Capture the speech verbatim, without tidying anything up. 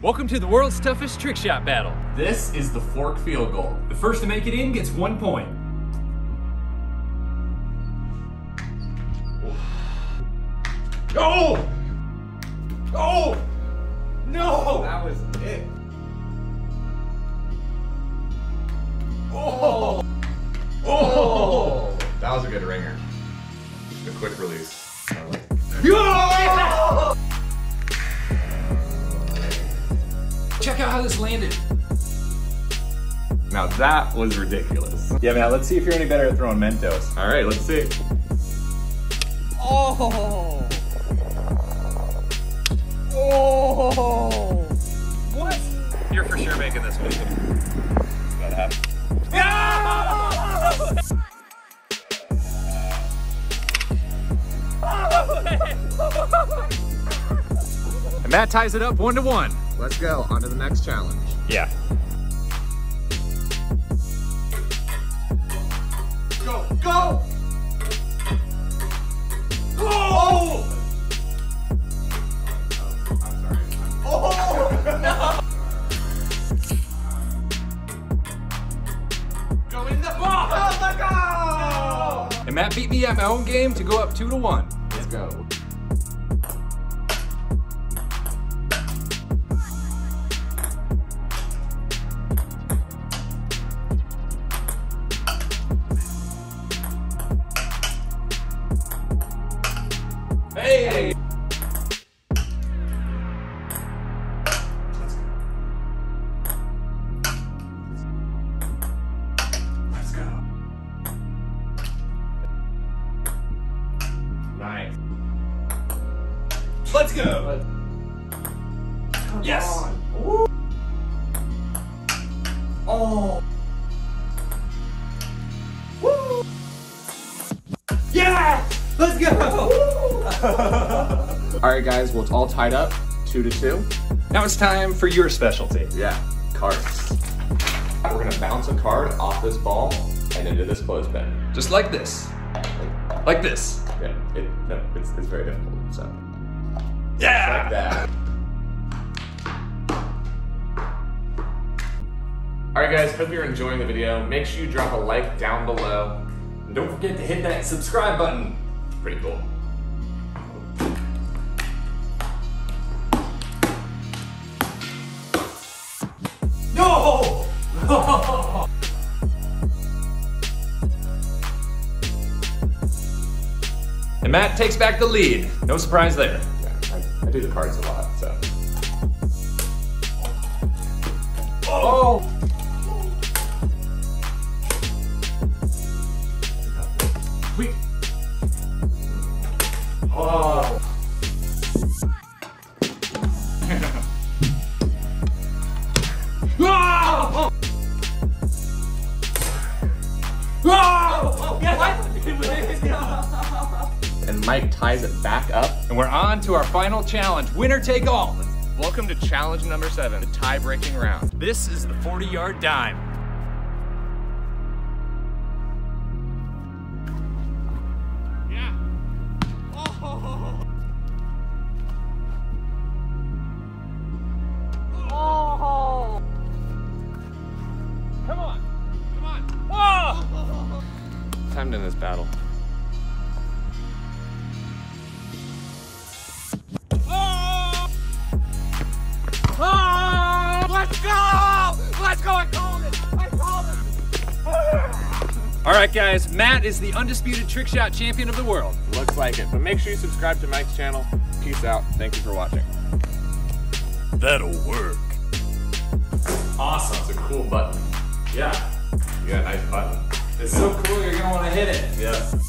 Welcome to the world's toughest trick shot battle. This is the fork field goal. The first to make it in gets one point. Oh! Oh! No! That was it. Oh! Oh! Oh. That was a good ringer. A quick release. I like it. Oh! Yeah! Check out how this landed. Now that was ridiculous. Yeah, man, let's see if you're any better at throwing Mentos. All right, let's see. Oh! Oh! What? You're for sure making this one. That happened. Yeah! Oh! And Matt ties it up one to one. Let's go, on to the next challenge. Yeah. Go, go! Go! Oh! Oh, I'm sorry. I'm... Oh, no! Go in the ball! Oh, let go! No. And Matt beat me at my own game to go up two to one. Let's go. Hey! Let's go. Let's go. Nice. Let's go. Come yes. Oh. Woo. Yeah. Let's go. Alright guys, well it's all tied up, two to two. Now it's time for your specialty. Yeah, cards. We're gonna bounce a card off this ball and into this clothespin. Just like this. Like, like this. Yeah, it, no, it's, it's very difficult, so. Yeah! Like that. Alright guys, hope you're enjoying the video. Make sure you drop a like down below. And don't forget to hit that subscribe button. Pretty cool. And Matt takes back the lead. No surprise there. Yeah, I, I do the cards a lot, so. Oh! Sweet. Oh! Oh! Oh! Yes! And Mike ties it back up. And we're on to our final challenge, winner take all. Welcome to challenge number seven, the tie-breaking round. This is the forty-yard dime. Yeah. Oh. Oh. Come on, come on. Whoa. Oh. Timed in this battle. Alright guys, Matt is the undisputed trick shot champion of the world. Looks like it, but make sure you subscribe to Mike's channel. Peace out, thank you for watching. That'll work. Awesome, it's a cool button. Yeah, you got a nice button. It's so cool, you're gonna wanna hit it. Yeah.